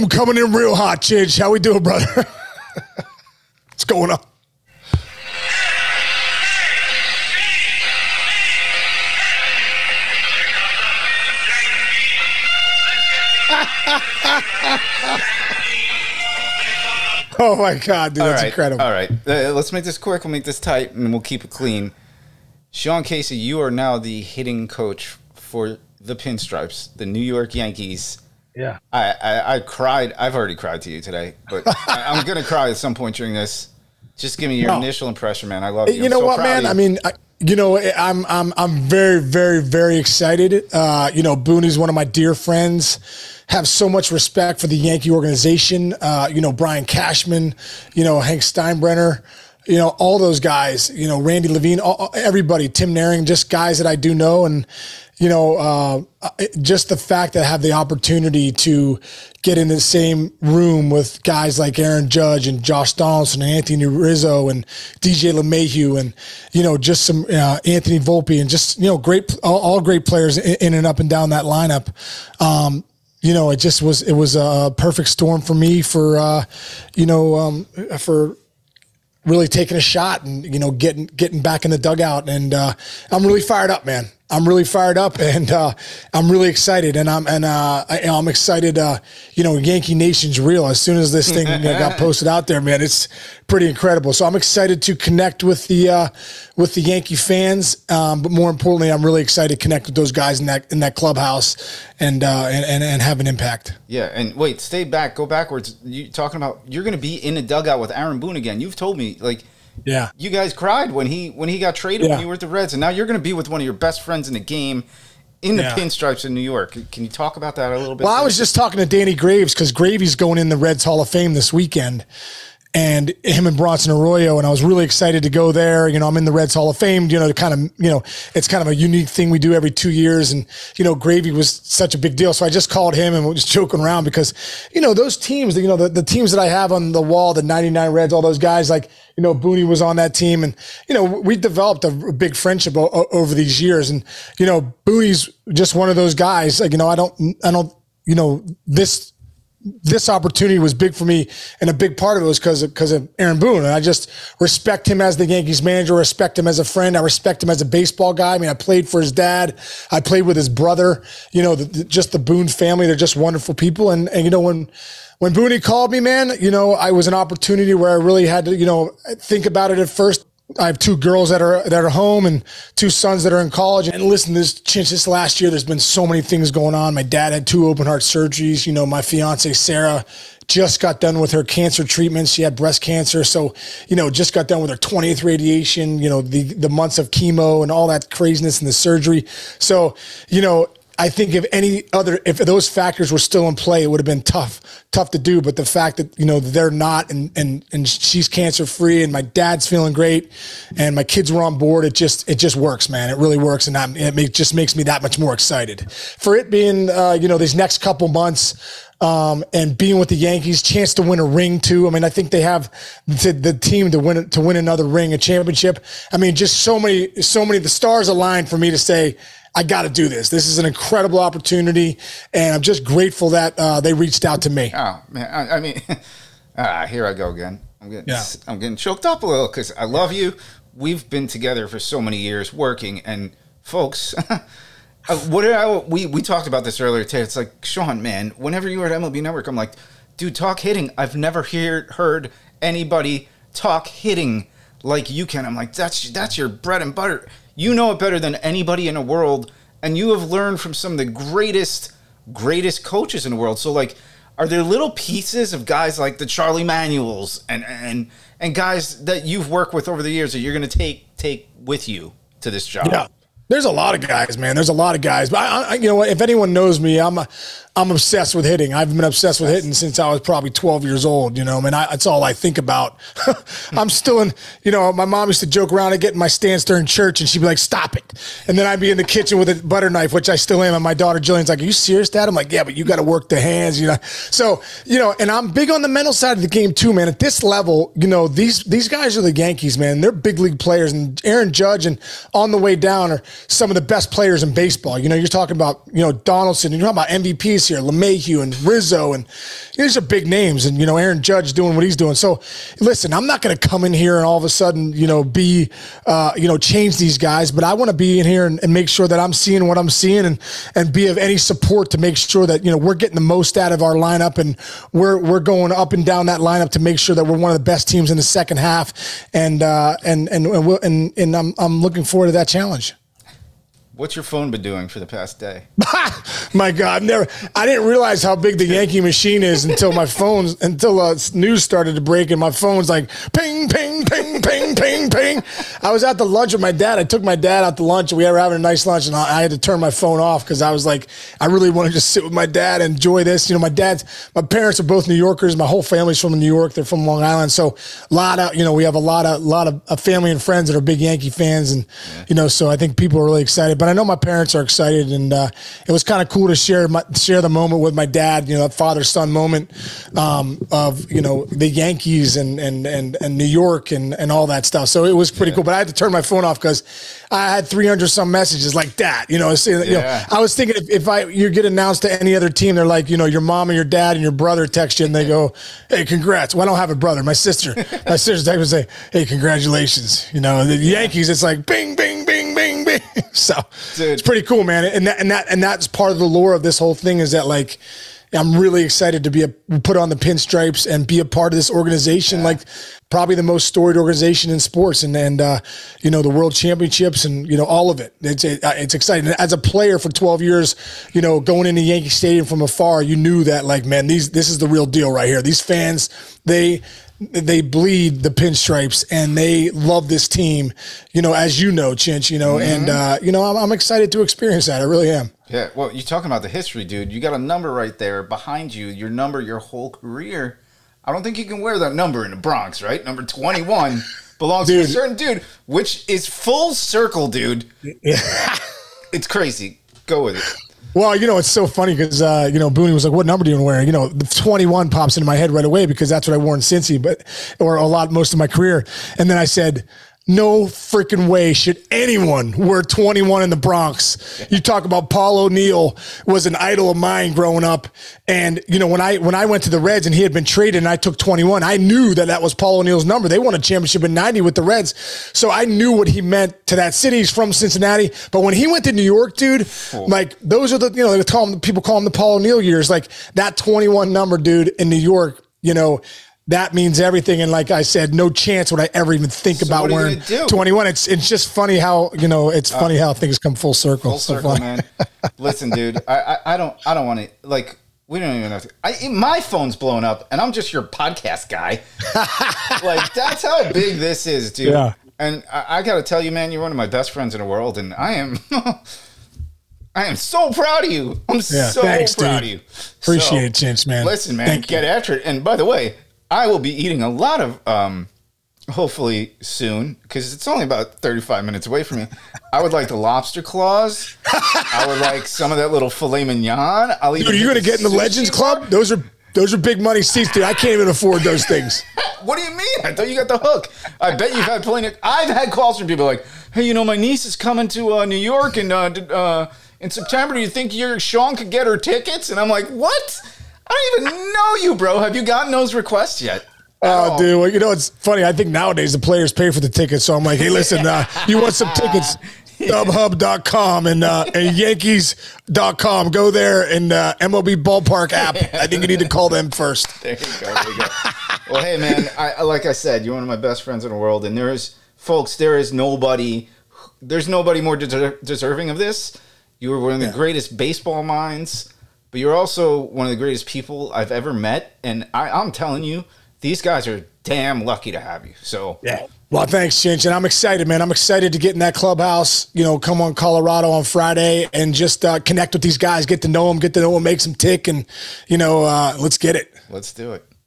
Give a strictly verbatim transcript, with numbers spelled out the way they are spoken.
Boom coming in real hot, Chidge. How we doing, brother? What's going on? Oh, my God, dude. All that's right. incredible. All right. Uh, let's make this quick. We'll make this tight, and we'll keep it clean. Sean Casey, you are now the hitting coach for the Pinstripes, the New York Yankees. Yeah. I, I, I cried. I've already cried to you today, but I, I'm going to cry at some point during this. Just give me your no. initial impression, man. I love you. You I'm know so what, man? I mean, I, you know, I'm, I'm, I'm very, very, very excited. Uh, you know, Boone is one of my dear friends. Have so much respect for the Yankee organization. Uh, you know, Brian Cashman, you know, Hank Steinbrenner, you know, all those guys, you know, Randy Levine, all, everybody, Tim Naring, just guys that I do know. And, you know, uh, just the fact that I have the opportunity to get in the same room with guys like Aaron Judge and Josh Donaldson and Anthony Rizzo and D J LeMahieu and, you know, just some uh, Anthony Volpe and just, you know, great, all, all great players in and up and down that lineup. Um, You know, it just was, it was a perfect storm for me for, uh, you know, um, for really taking a shot and, you know, getting, getting back in the dugout. And, uh, I'm really fired up, man. I'm really fired up and, uh, I'm really excited and I'm, and, uh, I, I'm excited. Uh, you know, Yankee Nation's real. As soon as this thing you know, got posted out there, man, it's pretty incredible. So I'm excited to connect with the, uh, with the Yankee fans. Um, but more importantly, I'm really excited to connect with those guys in that, in that clubhouse and, uh, and, and, and have an impact. Yeah. And wait, stay back, go backwards. You talking about, you're going to be in a dugout with Aaron Boone again. You've told me like, yeah, you guys cried when he when he got traded yeah. when you were at the Reds, and now you're going to be with one of your best friends in the game, in the yeah. Pinstripes in New York. Can you talk about that a little bit? Well, later? I was just talking to Danny Graves because Gravy's going in the Reds Hall of Fame this weekend, and him and Bronson Arroyo, and I was really excited to go there. You know, I'm in the Reds Hall of Fame. You know, to kind of you know, it's kind of a unique thing we do every two years, and you know, Gravy was such a big deal. So I just called him and we were just joking around because you know those teams, you know, the, the teams that I have on the wall, the ninety-nine Reds, all those guys like. You know, Booney was on that team, and you know we developed a big friendship o over these years. And you know, Booney's just one of those guys. Like you know, I don't, I don't, you know, this this opportunity was big for me, and a big part of it was because because of Aaron Boone. And I just respect him as the Yankees manager, respect him as a friend, I respect him as a baseball guy. I mean, I played for his dad, I played with his brother. You know, the, the, just the Boone family, they're just wonderful people. And and you know when. When Booney called me, man, you know, I was an opportunity where I really had to, you know, think about it at first. I have two girls that are that are home and two sons that are in college. And listen, this this last year, there's been so many things going on. My dad had two open heart surgeries. You know, my fiance Sarah just got done with her cancer treatment. She had breast cancer, so you know, just got done with her twentieth radiation. You know, the the months of chemo and all that craziness and the surgery. So, you know. I think if any other, if those factors were still in play, it would have been tough, tough to do. But the fact that, you know, they're not and, and, and she's cancer free and my dad's feeling great and my kids were on board. It just, it just works, man. It really works. And I'm, it make, just makes me that much more excited for it being, uh, you know, these next couple months. Um, and being with the Yankees, chance to win a ring too. I mean, I think they have the, the team to win to win another ring, a championship. I mean, just so many, so many. The stars aligned for me to say, I got to do this. This is an incredible opportunity, and I'm just grateful that uh, they reached out to me. Oh man, I, I mean, ah, here I go again. I'm getting, yeah. I'm getting choked up a little because I love you. We've been together for so many years working, and folks. Uh, what did I, we, we talked about this earlier today. It's like, Sean, man, whenever you were at M L B Network, I'm like, dude, talk hitting. I've never hear, heard anybody talk hitting like you can. I'm like, that's, that's your bread and butter. You know it better than anybody in the world, and you have learned from some of the greatest, greatest coaches in the world. So, like, are there little pieces of guys like the Charlie Manuels and, and, and guys that you've worked with over the years that you're going to take, take with you to this job? Yeah. There's a lot of guys, man. There's a lot of guys. But I, I, you know, if anyone knows me, I'm, I'm obsessed with hitting. I've been obsessed with hitting since I was probably twelve years old. You know, I mean, I, that's all I think about. I'm still in. You know, my mom used to joke around. I get in my stanster in church, and she'd be like, "Stop it!" And then I'd be in the kitchen with a butter knife, which I still am. And my daughter Jillian's like, "Are you serious, Dad?" I'm like, "Yeah, but you got to work the hands." You know, so you know, and I'm big on the mental side of the game too, man. At this level, you know, these these guys are the Yankees, man. They're big league players, and Aaron Judge and on the way down are. some of the best players in baseball. You know, you're talking about, you know, Donaldson, and you're talking about M V Ps here, LeMahieu and Rizzo, and these are big names, and, you know, Aaron Judge doing what he's doing. So, listen, I'm not going to come in here and all of a sudden, you know, be, uh, you know, change these guys, but I want to be in here and, and make sure that I'm seeing what I'm seeing and, and be of any support to make sure that, you know, we're getting the most out of our lineup, and we're, we're going up and down that lineup to make sure that we're one of the best teams in the second half. And, uh, and, and, and, we'll, and, and I'm, I'm looking forward to that challenge. What's your phone been doing for the past day? My God, never! I didn't realize how big the Yankee machine is until my phone's until uh, news started to break, and my phone's like ping, ping, ping, ping, ping, ping. I was out to lunch with my dad. I took my dad out to lunch, and we were having a nice lunch, and I, I had to turn my phone off because I was like, I really want to just sit with my dad and enjoy this. You know, my dad's, my parents are both New Yorkers. My whole family's from New York. They're from Long Island, so a lot of you know we have a lot of lot of family and friends that are big Yankee fans, and yeah. you know, so I think people are really excited, but I know my parents are excited, and uh, it was kind of cool to share my, share the moment with my dad. You know, that father-son moment um, of you know the Yankees and and and, and New York and, and all that stuff. So it was pretty yeah. cool. But I had to turn my phone off because I had three hundred some messages like that. You know, so, yeah. you know I was thinking if, if I you get announced to any other team, they're like, you know, your mom and your dad and your brother text you and they go, hey, congrats. Well, I don't have a brother. My sister, my sister text would say, hey, congratulations. You know, the yeah. Yankees. It's like bing, bing, bing, bing, bing. So. Dude. It's pretty cool, man, and that and that and that's part of the lore of this whole thing is that like I'm really excited to be a, put on the pinstripes and be a part of this organization, yeah. like probably the most storied organization in sports, and and uh, you know the World Championships and you know all of it. It's it, it's exciting. As a player for twelve years, you know going into Yankee Stadium from afar, you knew that like man, these this is the real deal right here. These fans, they. They bleed the pinstripes and they love this team, you know, as you know, Chinch, you know, mm-hmm. and, uh, you know, I'm, I'm excited to experience that. I really am. Yeah. Well, you're talking about the history, dude. You got a number right there behind you, your number, your whole career. I don't think you can wear that number in the Bronx, right? Number twenty-one belongs dude. to a certain dude, which is full circle, dude. Yeah. It's crazy. Go with it. Well, you know, it's so funny because, uh, you know, Boone was like, what number do you wear? You know, the twenty-one pops into my head right away because that's what I wore in Cincy, but, or a lot, most of my career. And then I said, no freaking way should anyone wear twenty-one in the Bronx. You talk about Paul O'Neill was an idol of mine growing up. And, you know, when I when I went to the Reds and he had been traded and I took twenty-one, I knew that that was Paul O'Neill's number. They won a championship in ninety with the Reds. So I knew what he meant to that city. He's from Cincinnati. But when he went to New York, dude, oh. like those are the, you know, they call him, people call him the Paul O'Neill years. Like that twenty-one number, dude, in New York, you know, that means everything, and like I said, no chance would I ever even think so about wearing twenty-one. It's it's just funny how you know it's uh, funny how things come full circle. Full circle, so man. Listen, dude, I, I I don't I don't want to like we don't even have to. I, my phone's blown up, and I'm just your podcast guy. Like that's how big this is, dude. Yeah. And I, I got to tell you, man, you're one of my best friends in the world, and I am. I am so proud of you. I'm yeah, so thanks, proud dude. of you. Appreciate so, it, Chinch, man. Listen, man, Thank get you. after it. And by the way, I will be eating a lot of, um, hopefully soon, because it's only about thirty-five minutes away from me. I would like the lobster claws. I would like some of that little filet mignon. I'll dude, are you going to get in the Legends Club? Those are those are big money seats, dude. I can't even afford those things. What do you mean? I thought you got the hook. I bet you've had plenty of, I've had calls from people like, hey, you know, my niece is coming to uh, New York in, uh, uh, in September. Do you think your Sean could get her tickets? And I'm like, what? I don't even know you, bro. Have you gotten those requests yet? Oh, uh, dude. Well, you know, it's funny. I think nowadays the players pay for the tickets. So I'm like, hey, listen, uh, you want some tickets? StubHub dot com and, uh, and Yankees dot com. Go there and uh, M L B Ballpark app. I think you need to call them first. There you go. There you go. Well, hey, man, I, like I said, you're one of my best friends in the world. And there is, folks, there is nobody, there's nobody more de deserving of this. You were one of the yeah. greatest baseball minds. But you're also one of the greatest people I've ever met. And I, I'm telling you, these guys are damn lucky to have you. So, yeah. Well, thanks, Chinch. And I'm excited, man. I'm excited to get in that clubhouse, you know, come on Colorado on Friday and just uh, connect with these guys, get to know them, get to know them, make some tick. And, you know, uh, let's get it. Let's do it.